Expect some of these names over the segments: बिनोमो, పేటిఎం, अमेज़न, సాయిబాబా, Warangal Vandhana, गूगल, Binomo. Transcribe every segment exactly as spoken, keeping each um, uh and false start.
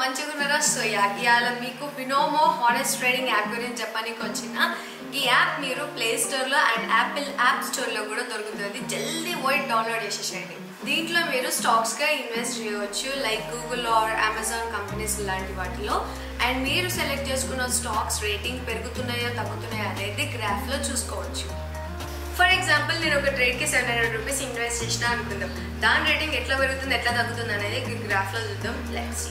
मंचुरा so इला बिनोमो honest trading app वा app play store and Apple app store दूसरी जल्दी वोट डाउनलोड दींट स्टॉक्स इन्वेस्ट लाइक गूगल और अमेज़न कंपनीज़ लांटी वाटिलो अंड मीरू सेलेक्ट स्टॉक्स रेटिंग पेरुगुतुन्नायो तग्गुतुन्नायो अनेदी ग्राफ लो चूसुकोवच्चु। फॉर एग्जांपल నేను ఒక ట్రేడ్ కి सेवन हंड्रेड రూపాయస్ ఇన్వెస్ట్ చేసినా అనుకుందాం, దాని రేటింగ్ ఎట్లా పెరుగుతుంది ఎట్లా తగ్గుతుంది అనేది గ్రాఫ్ లో చూద్దాం। Let's see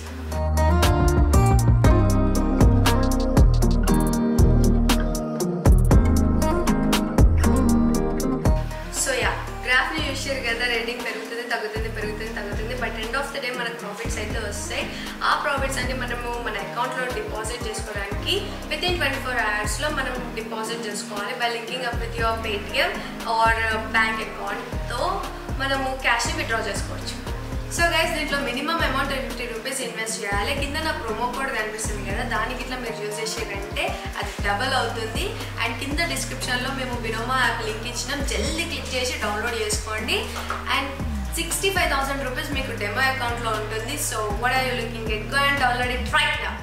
so yeah graph ని యూస్ చేశారు కదా, రేటింగ్ పెరుగుతుంది తగ్గుతుంది పెరుగుతుంది తగ్గుతుంది but end of the day మనకు ప్రాఫిట్స్ అయితే వస్తాయి। ఆ ప్రాఫిట్స్ అంటే మనము మన అకౌంట్ లో డిపాజిట్ చేసుకోవడానికి within twenty four hours లో మనం డిపాజిట్ చేసుకోవాలి by linking up with your పేటిఎం or bank account తో మనము క్యాష్ ని విత్డ్రా చేసుకోవచ్చు। సో గైస్ దీంట్లో minimum amount fifty rupees invest చేయాలి। కింద నా ప్రోమో కోడ్ కనిపిస్తుంది కదా, దానికి ఇట్లా మీరు యూస్ చేశారంటే అది డబుల్ అవుతుంది। అండ్ కింద డిస్క్రిప్షన్ లో మేము బినోమో యాప్ లింక్ ఇచ్చినాం, జల్దీ క్లిక్ చేసి డౌన్లోడ్ చేసుకోండి। And sixty five thousand rupees मेरे डेमो अकाउंट लो उंटुंदी। So what are you looking at, go and download it right now.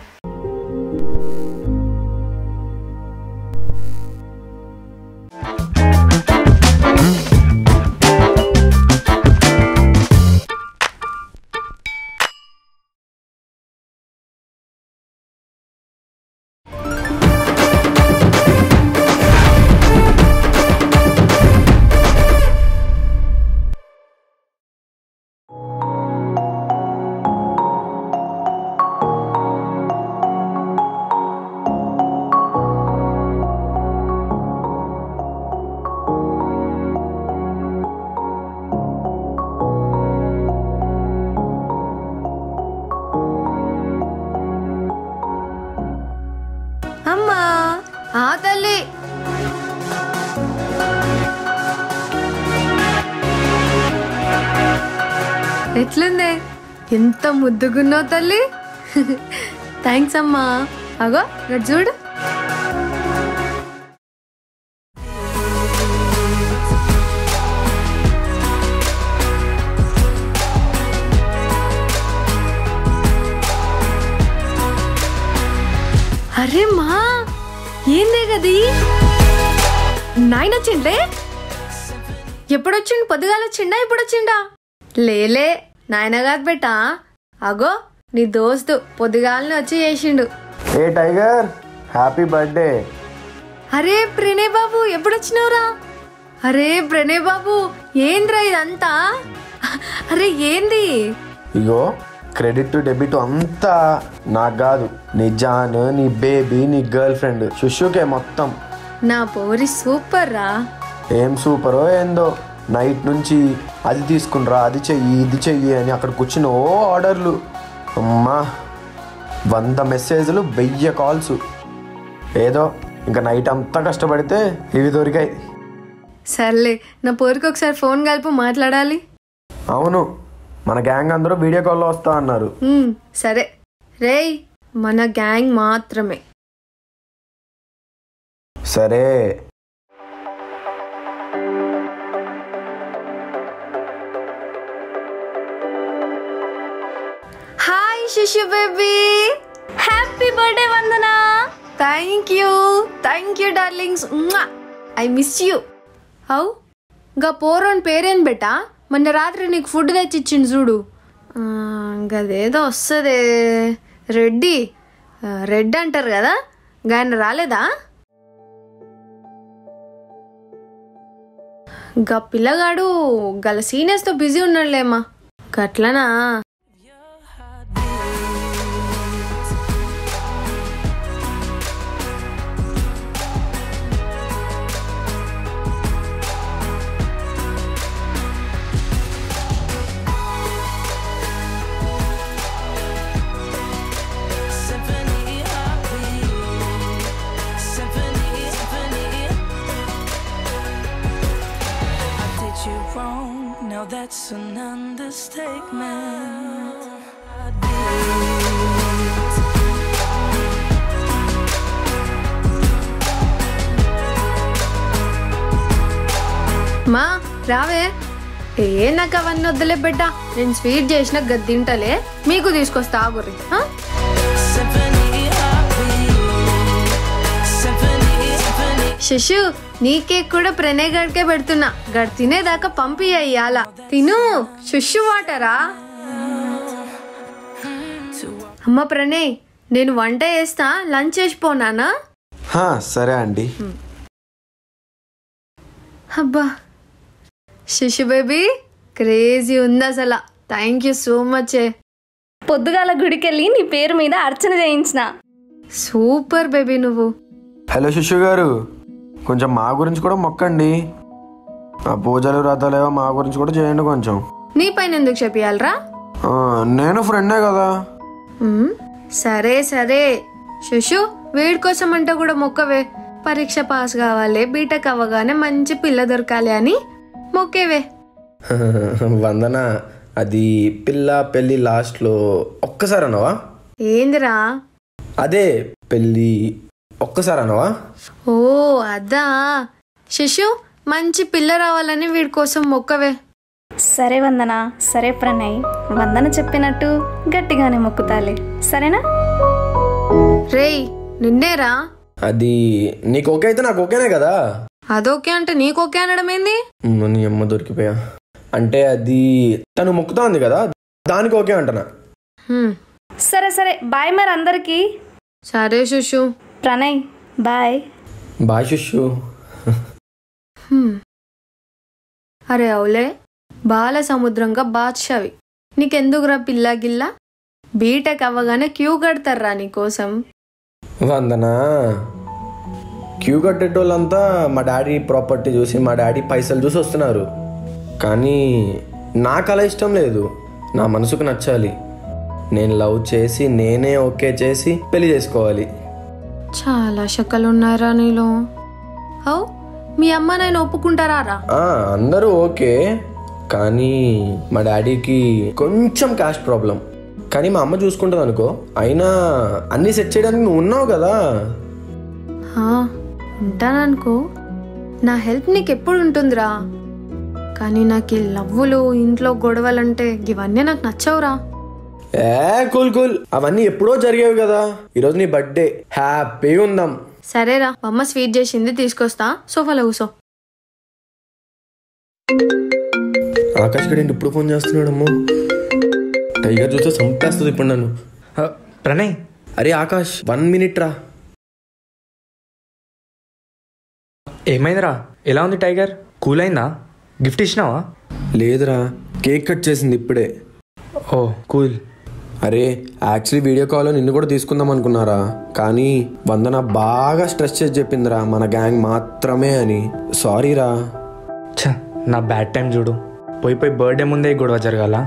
हाँ तल्ली ఎట్లుంది ఎంత ముద్దుగున్నావు తల్లి। థాంక్స్ అమ్మా। అగో రెడ్ చూడు। అరే మా ఎప్పుడొచ్చిండు పొద్దుగాలొచ్చిండా ఇప్పుడొచ్చిండా? లేలే నాయన కాదు బేటా, అగో నీ దోస్తు పొద్దుగాలని వచ్చి చేసిండు। ఏ టైగర్ హ్యాపీ బర్త్డే। అరే ప్రణయ్ బాబు ఎప్పుడొచ్చినావురా? అరే ప్రణయ్ బాబు ఏంద్రా ఇదంతా? అరే ఏంది ఇగో क्रेडिट टू डेबिट अंत ना गादु नी जान नी बेबी नी गर्ल फ्रेंड शुशु के मोत्तम ना पोरी सूपर रा। एम सूपर एंदो नाइट नुंची अदि तीसुकुनरा अदि चेयि इदि चेयि अनि अक्कड कुच्चिनो आर्डर्लु अम्मा हंड्रेड मेसेजलु वन थाउज़ेंड कॉल्स एदो इंका नाइट अंत कष्टपडिते इवि दोरिकायि। सर्ले ना पोरिकि ओकसारि फोन कलिपि माट्लाडाली। अवुनु మన గ్యాంగ్ అందరూ వీడియో కాల్ లో వస్తా అన్నారు। సరే రేయ్ మన గ్యాంగ్ మాత్రమే। సరే hi Shishu baby happy birthday Vandana. Thank you thank you darlings I miss you. హౌ గా పోరన్ పేరేం బేటా? మొన్న రాత్రి నీకు ఫుడ్ తెచ్చిచ్చింది చూడు, గదేదో వస్తుంది రెడ్డి రెడ్ అంటారు కదా, గాయన రాలేదా? గా పిల్లగాడు గల సీనియర్స్తో బిజీ ఉన్నాడులేమ్మా గట్లనా? Now that's an understatement. I did. Ma, రావే ఏ నాకు అవన్నొద్దలే బిడ్డ, నేను స్వీట్ చేసిన గద్దింటలే మీకు తీసుకొస్తా ఆగురి। శిశు నీకే కూడా ప్రణయ్ గడ్కే పెడుతున్నా గడ్ తినేదాకా పంపియ్యాల తిను శిశు వాటరా అమ్మ ప్రణయ్ నేను వంట చేస్తా లంచ్ చేసిపోనానా హా సరే అండి అబ్బా శిశు బేబీ క్రేజీ ఉంది అసలు థాంక్యూ సో మచ్ పొద్దుగాల గుడికెళ్ళి నీ పేరు మీద అర్చన చేయించినా సూపర్ బేబీ నువ్వు హలో శిశు గారు కొంచెం మా గురించి కూడా మొక్కండి ఆ పూజలు రాతలేవో మా గురించి కూడా చేయండి కొంచెం నీ పైన ఎందుకు చెప్పాలరా నేను ఫ్రెండే కదా సరే సరే శిశు వీడి కోసం అంటే కూడా మొక్కవే పరీక్ష పాస్ కావాలి బీటెక్ అవ్వగానే మంచి పిల్ల దొరకాలి అని మొక్కేవే వందన అది పిల్ల పెళ్లి లాస్ట్ లో ఒక్కసారి అనవా ఏందిరా అదే పెళ్లి ఒక్కసారి అనవా ఓ అదా శిశు మంచి పిల్ల రావాలని వీడి కోసం మొక్కవే సరే వందన సరే ప్రణయ్ వందన చెప్పినట్టు గట్టిగానే మొక్కుతాలే సరేనా రేయ్ నిన్నేరా అది నీకు ఓకే అయితే నాకు ఓకేనే కదా అదొకే అంటే నీకు ఓకే అనడం ఏంది నీ అమ్మ దొరికిపోయా అంటే అది తను మొక్కుతా ఉంది కదా దానికి ఓకే అంటనా సరే సరే బాయ్ మరి అందరికి సరే శిశు ప్రణయ్ బాయ్ బాయ్ శిశు అరే అవులే బాల సముద్రంగా బాద్షావి నీకెందుకురా పిల్లా గిల్లా బీటెక్ అవ్వగానే క్యూ కడతారా నీకోసం వందనా క్యూ కట్టేటోళ్ళంతా మా డాడీ ప్రాపర్టీ చూసి మా డాడీ పైసలు చూసి వస్తున్నారు కానీ నాకు అలా ఇష్టం లేదు నా మనసుకు నచ్చాలి నేను లవ్ చేసి నేనే ఓకే చేసి పెళ్లి చేసుకోవాలి చాలా శకలు ఉన్నారా నీలో అవు మీ అమ్మ నేను ఒప్పుకుంటారా రా అందరూ ఓకే కానీ మా డాడీకి కొంచెం క్యాష్ ప్రాబ్లం కానీ మా అమ్మ చూసుకుంటుంది అనుకో అయినా అన్ని సెట్ చేయడానికి నువ్వు ఉన్నావు కదా ఉంటాననుకో నా హెల్ప్ నీకు ఎప్పుడు ఉంటుందిరా కానీ నాకు ఈ లవ్వులు ఇంట్లో గొడవలంటే ఇవన్నీ నాకు నచ్చవురా ఏ కూల్ కూల్ అవన్నీ ఎప్పుడో జరిగేవి కదా ఈరోజు నీ బర్త్డే హ్యాపీ ఉందాం సరేరా అమ్మ స్వీట్ చేసింది తీసుకొస్తా సోఫాలో కూసో ఆకాష్ గడి ఇప్పుడు ఫోన్ చేస్తున్నాడు అమ్మో టైగర్ చూస్తే సంపేస్తుంది ఇప్పుడు నన్ను ప్రణయ్ అరే ఆకాష్ వన్ మినిట్ రా ఏమైందిరా ఎలా ఉంది టైగర్ కూల్ అయిందా గిఫ్ట్ ఇచ్చినావా లేదురా కేక్ కట్ చేసింది ఇప్పుడే ఓ కూల్ అరే యాక్చువల్లీ వీడియో కాల్లో నిన్ను కూడా తీసుకుందాం అనుకున్నారా కానీ వందన బాగా స్ట్రెస్ చేసి చెప్పిందిరా మన గ్యాంగ్ మాత్రమే అని సారీరా ఛా నా బ్యాడ్ టైం చూడు పోయి పోయి బర్త్డే ముందే గొడవ జరగాల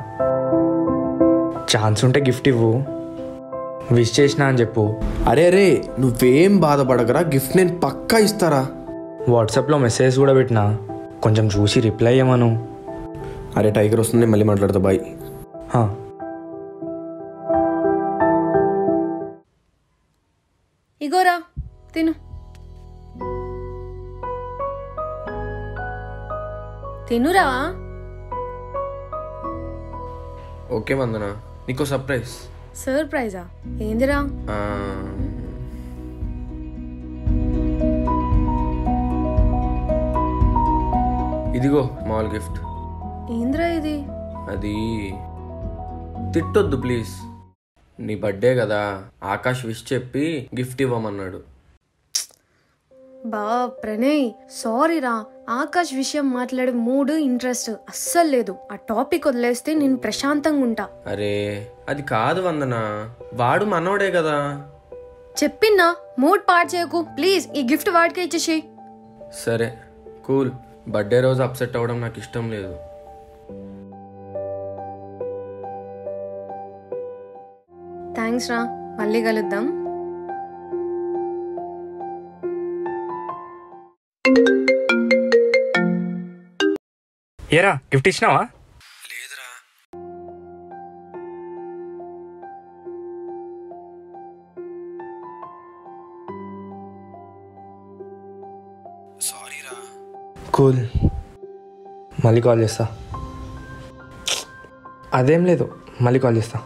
ఛాన్స్ ఉంటే గిఫ్ట్ ఇవ్వు విష్ చేసినా అని చెప్పు అరే అరే నువ్వేం బాధపడకరా గిఫ్ట్ నేను పక్కా ఇస్తారా వాట్సాప్లో మెసేజ్ కూడా పెట్టినా కొంచెం చూసి రిప్లై అయ్యాను అరే టైగర్ వస్తుంది మళ్ళీ మాట్లాడతా బాయ్ ఇగోరా తిను తినురా ఓకే వందనా నీకు సర్ప్రైజ్ సర్ప్రైజా ఏందిరా ఇదిగో మాల్ గిఫ్ట్ ఏంద్రా ఇది అది తిట్టొద్దు ప్లీజ్ నీ బర్త్డే కదా ఆకాష్ విష్ చెప్పి గిఫ్ట్ ఇవ్వమన్నాడు బా ప్రణయ్ సారీ రా ఆకాష్ విషయం మాట్లాడే మూడు ఇంట్రెస్ట్ అస్సలు లేదు ఆ టాపిక్ వదిలేస్తే నేను ప్రశాంతంగా ఉంటా అరే అది కాదు వందనా వాడు మనోడే కదా చెప్పినా మూడ్ పాడు చేయకు ప్లీజ్ ఈ గిఫ్ట్ వాడికే ఇచ్చేసి సరే కూల్ బర్త్డే రోజు అప్సెట్ అవ్వడం నాకు ఇష్టం లేదు థ్యాంక్స్ రా మళ్ళీ కలుద్దాం ఏరా గిఫ్ట్ ఇచ్చినావా లేదురా సారీ రా కూల్ మళ్ళీ కాల్ చేస్తా అదేం లేదు మళ్ళీ కాల్ చేస్తా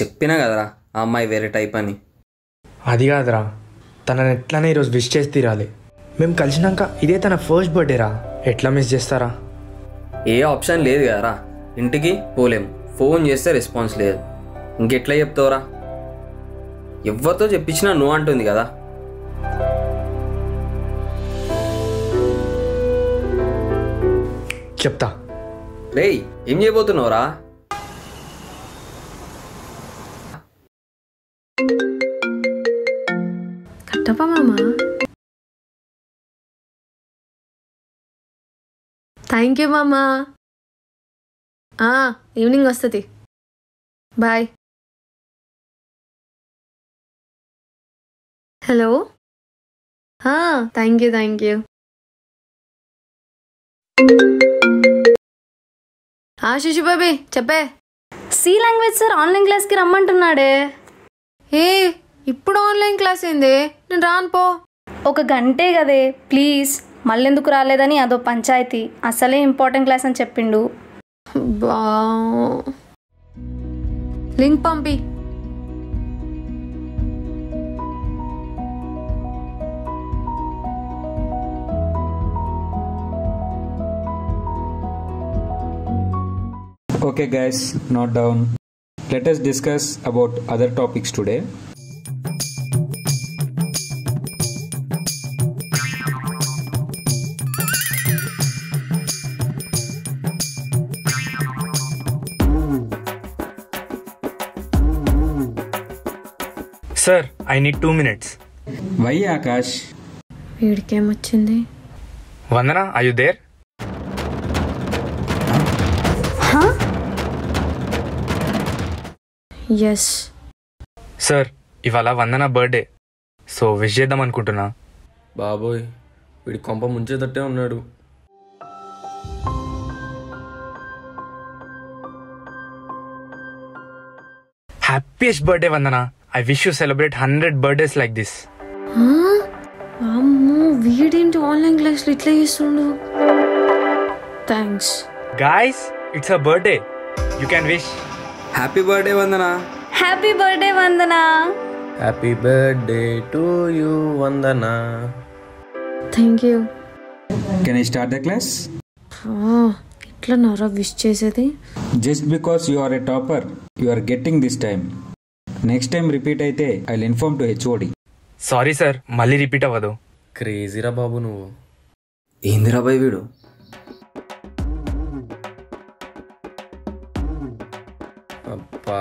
చెప్పినా కదరా ఆ అమ్మాయి వేరే టైప్ అని అది కాదురా, తనని ఎట్లానే ఈరోజు విష్ చేసి తీరాలి. మేము కలిసినాక ఇదే తన ఫస్ట్ బర్త్డే రా, ఎట్లా మిస్ చేస్తారా? ఏ ఆప్షన్ లేదు కదరా, ఇంటికి పోలేము, ఫోన్ చేస్తే రెస్పాన్స్ లేదు, ఇంకెట్లా చెప్తావురా? ఎవరితో చెప్పించినా నువ్వు అంటుంది కదా. చెప్తా రే, ఏం చేయబోతున్నావురా? కట్టపా మామా, థ్యాంక్ యూ మామా, ఈవినింగ్ వస్తుంది, bye. Hello, thank you thank you. Shishu Bobby చెప్పే, సి లాంగ్వేజ్ సార్ ఆన్లైన్ క్లాస్కి రమ్మంటున్నాడే. ఏ ఇప్పుడు ఆన్లైన్ క్లాస్ ఏంది, నేను రాను పో. ఒక గంటే కదే ప్లీజ్, మళ్ళీ ఎందుకు రాలేదని అదో పంచాయతీ, అసలే ఇంపార్టెంట్ క్లాస్ అని చెప్పిండు. బా లింక్ పంపి. Okay guys, note down, let us discuss about other topics today. Sir, I need two minutes. Why Akash? Veedike em ochindi? Vandana, are you there? Huh? Yes sir, ivala Vandana birthday, so wish chedam anukuntunna. Baboy, vidi kompa munche tatte unnadu. Happiest birthday Vandana, I wish you celebrate hundred birthdays like this. Huh? Ammu, veedi into online class lo itla chestundu. Thanks guys, it's her birthday, you can wish. Happy birthday Vandana. Happy birthday Vandana. Happy birthday to you Vandana. Thank you. Can I start the class? Oh, itla nara wish chesedi. Just because you are a topper, you are getting this time. Next time repeat aithe I'll inform to H O D. Sorry sir, malli repeat avadu. Crazy ra babu nuvu. Indra bhai veedu. అబ్బా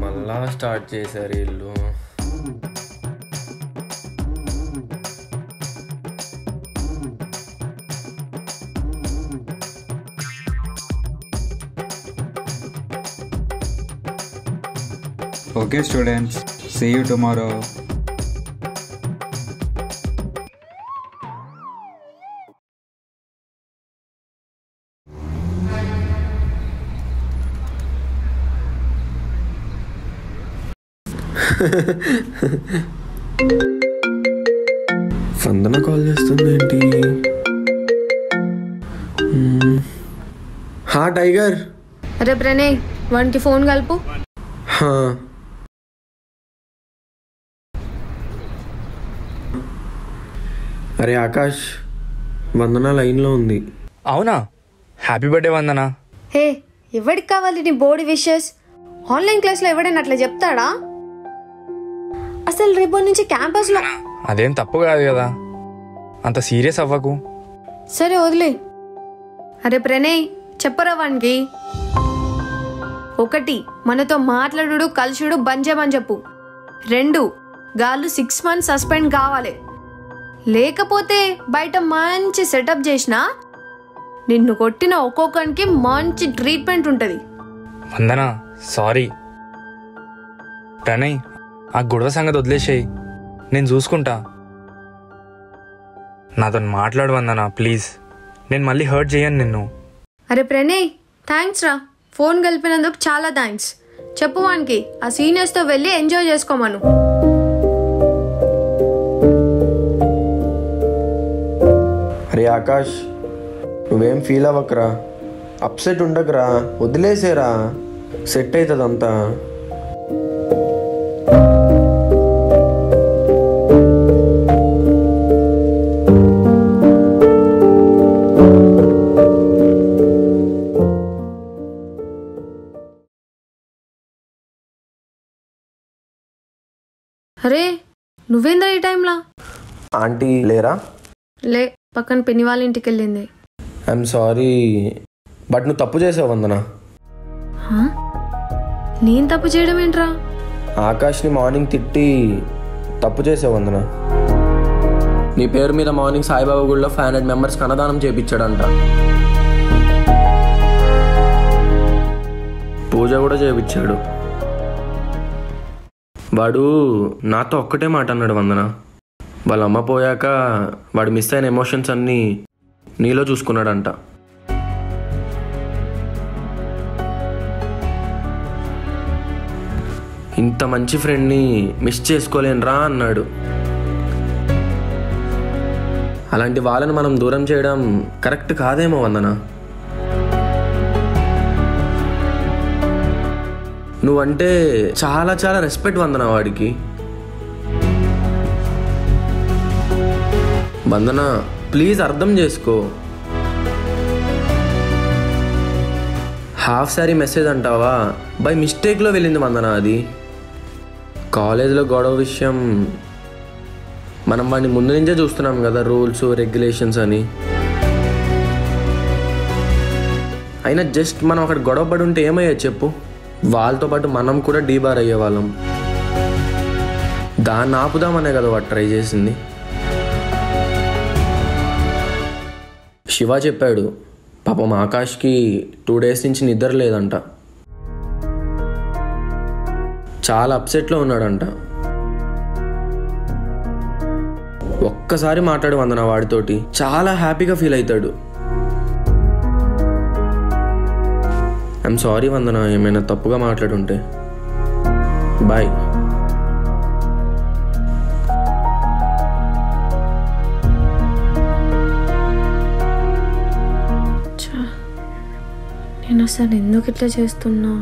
మళ్ళా start చేశారు వీళ్ళు. Okay students, see you tomorrow. Vandana call చేస్తుందేంటి? హా tiger, అరే ప్రణయ్ వానికి phone కలుపు. అరే ఆకాష్, వందన లైన్లో ఉంది. అవునా, హ్యాపీ బర్త్డే వందన. హే, ఎవరికి కావాలి నీ బోర్డ్ విషెస్? ఆన్లైన్ క్లాస్లో ఎవడైనా అట్లా చెప్తాడా? అసలు రేపు నుంచి క్యాంపస్ లో అదేం తప్పు కాదు కదా, అంత సీరియస్ అవ్వకు. సరే వదిలే. అరే ప్రణయ్ చెప్పరా వానికి, ఒకటి మనతో మాట్లాడు, కలిసిడు బంద్ చేయమని చెప్పు. రెండు, గాళ్ళు సిక్స్ మంత్స్ సస్పెండ్ కావాలి, లేకపోతే బయట మంచి సెటప్ చేసినా నిన్ను కొట్టిన ఒక్కొక్కరికి మంచి ట్రీట్మెంట్ ఉంటుంది. వందనా సారీ. ప్రణయ్ ఆ గొడవ సంగతి వదిలేసేయి, నేను చూసుకుంటా. నాతో మాట్లాడు వందనా ప్లీజ్, నేను మళ్ళీ హర్ట్ చేయను నిన్ను. అరే ప్రణయ్ థ్యాంక్స్ రా, ఫోన్ కలిపినందుకు చాలా థ్యాంక్స్. చెప్పు వానికి ఆ సీనియర్స్తో వెళ్ళి ఎంజాయ్ చేసుకోమను. అరే ఆకాష్, నువ్వేం ఫీల్ అవ్వకరా, అప్సెట్ ఉండకరా, వదిలేసేరా, సెట్ అవుతుంది అంతా. అరే నువ్వేందా ఈ టైంలో? ఆంటీ లేరా? లే, పక్కన పిన్ని వాళ్ళ ఇంటికి వెళ్ళింది. ఐఎమ్ సారీ, బట్ నువ్వు తప్పు చేసావు వందనా. నేను తప్పు చేయడం ఏంట్రా? ఆకాష్ని మార్నింగ్ తిట్టి తప్పు చేసావు వందనా. నీ పేరు మీద మార్నింగ్ సాయిబాబా గుళ్ళో ఫైవ్ హండ్రెడ్ మెంబర్స్ అన్నదానం చేయించాడంట. పూజ కూడా చేయించాడు. వాడు నాతో ఒక్కటే మాట అన్నాడు వందన, వాళ్ళ అమ్మ పోయాక వాడు మిస్ అయిన ఎమోషన్స్ అన్నీ నీలో చూసుకున్నాడంట. ఇంత మంచి ఫ్రెండ్ని మిస్ చేసుకోలేనురా అన్నాడు. అలాంటి వాళ్ళని మనం దూరం చేయడం కరెక్ట్ కాదేమో వందన. నువ్వంటే చాలా చాలా రెస్పెక్ట్ వందన వాడికి. వందన ప్లీజ్ అర్థం చేసుకో. హాఫ్ సారీ మెసేజ్ అంటావా, బై మిస్టేక్లో వెళ్ళింది వందన అది. కాలేజ్లో గొడవ విషయం మనం వాడిని ముందు నుంచే చూస్తున్నాం కదా, రూల్స్ రెగ్యులేషన్స్ అని. అయినా జస్ట్ మనం అక్కడ గొడవ పడి ఉంటే ఏమయ్యా చెప్పు, వాళ్ళతో పాటు మనం కూడా డీబార్ అయ్యేవాళ్ళం. దాన్ని ఆపుదామనే కదా వాడు ట్రై చేసింది. శివ చెప్పాడు పాపం ఆకాష్కి టూ డేస్ నుంచి నిద్ర లేదంట, చాలా అప్సెట్లో ఉన్నాడంట. ఒక్కసారి మాట్లాడు వందన వాడితోటి, చాలా హ్యాపీగా ఫీల్ అవుతాడు. ఐఎమ్ సారీ వందన, ఏమైనా తప్పుగా మాట్లాడుంటే. బాయ్. నేను అసలు ఎందుకు ఇట్లా చేస్తున్నా?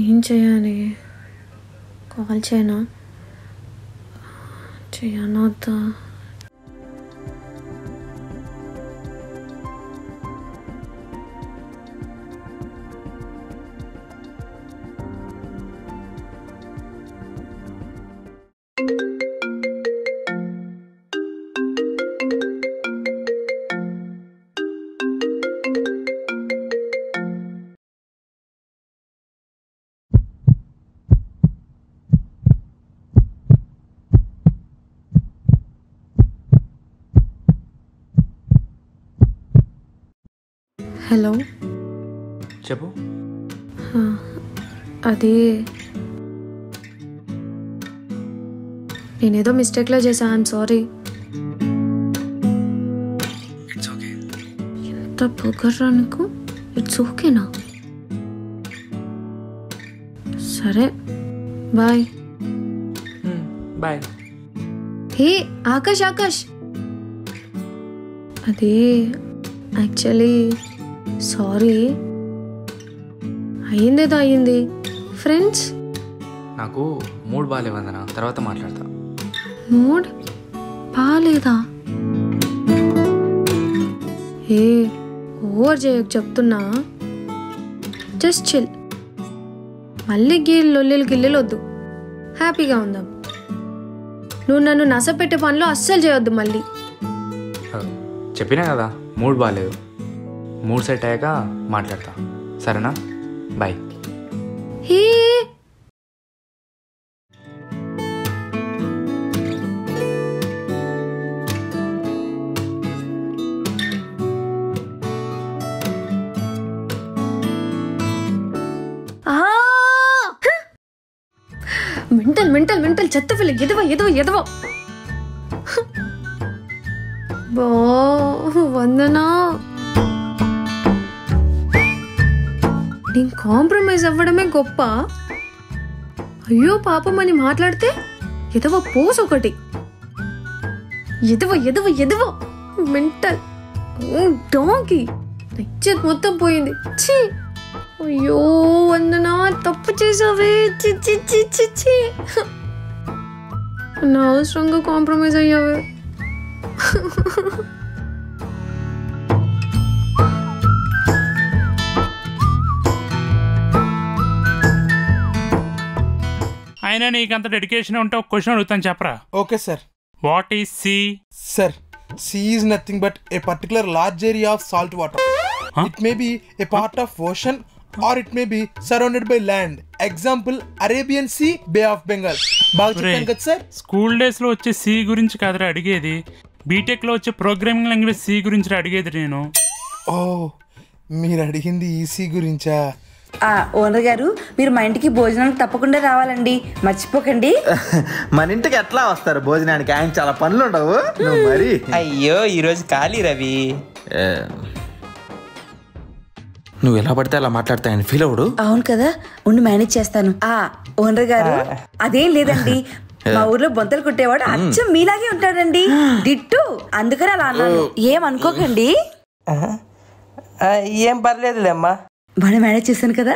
ఏం చేయాలి? కాల్ చేయనా చేయనా వద్దా? హలో చెప్పు. అది నేనేదో మిస్టేక్లో చేశా, ఐఎమ్ సారీ. It's okay. ఎంత పొగర్రా నీకు, ఇట్స్ ఓకేనా? సరే bye bye. Hey Akash, Akash అది యాక్చువల్లీ సారీ, అయ్యిందేదో అయ్యింది. ఫ్రెండ్స్ నాకు మూడ్ బాగాలే వందనా, తర్వాత మాట్లాడతా. మూడ్ బాగాలేదా? ఏ ఓవర్ చేయకు చెప్తున్నా, జస్ట్ చిల్. మళ్ళీ గీళ్ళు లొల్లిలు గిల్లెలు వద్దు, హ్యాపీగా ఉందాం. నువ్వు నన్ను నసపెట్టే పనులు అస్సలు చేయొద్దు మళ్ళీ. చెప్పినా కదా మూడ్ బాగాలేదు, మూడు సెట్ అయ్యాక మాట్లాడతా, సరేనా? Bye. Hey mental mental mental చెత్త పిల్ల, ఎదవ ఎదవ ఎదవ. బో వందనా. కాంప్రమైజ్ అవ్వడమే గొప్ప. అయ్యో పాపం అని మాట్లాడితే ఎదవ పోస్ ఒకటి. ఎదవ ఎదవ ఎదవ మెంటల్ డాంకీ. నచ్చట్ మొత్తం పోయింది. ఛీ అయ్యో వందనా తప్పు చేసావే. చి చి చి చి చి నా అవసరంగా కాంప్రమైజ్ అయ్యావే. అయినా నీకంత డెడికేషన్ ఉంటే ఒక క్వశ్చన్ అడుగుతాను చెప్పరా. Okay sir. What is sea sir? Sea is nothing but a particular large area of salt water. It may be a part of ocean or it may be surrounded by land. Example Arabian sea, bay of Bengal. బాగా చెప్పాను కదా sir. School days లో వచ్చే see గురించి కాదురా అడిగేది, BTech లో వచ్చే ప్రోగ్రామింగ్ లాంగ్వేజ్ సీ గురించి అడిగేది నేను. ఓ మీరు అడిగింది ఈ సీ గురించా? ఓనర్ గారు మీరు మా ఇంటికి భోజనానికి తప్పకుండా రావాలండి, మర్చిపోకండి. మన ఇంటికి ఎట్లా వస్తారు భోజనానికి? ఆయన చాలా పనులు ఉండవు మరి. అయ్యో ఈరోజు ఖాళీ రవి. నువ్వు ఎలా పడితే అలా మాట్లాడతా ఆయన ఫీల్ అవుడు. అవును కదా, ఉండి మేనేజ్ చేస్తాను. ఆ ఓనర్ గారు అదేం లేదండి, మా ఊర్లో బొంతలు కుట్టేవాడు అచ్చం మీలాగే ఉంటాడండి, డిట్టు, అందుకని అలా అన్నాను, ఏమనుకోకండి. ఏం పర్లేదులేమ్మా, మనం మేనేజ్ చేశాను కదా.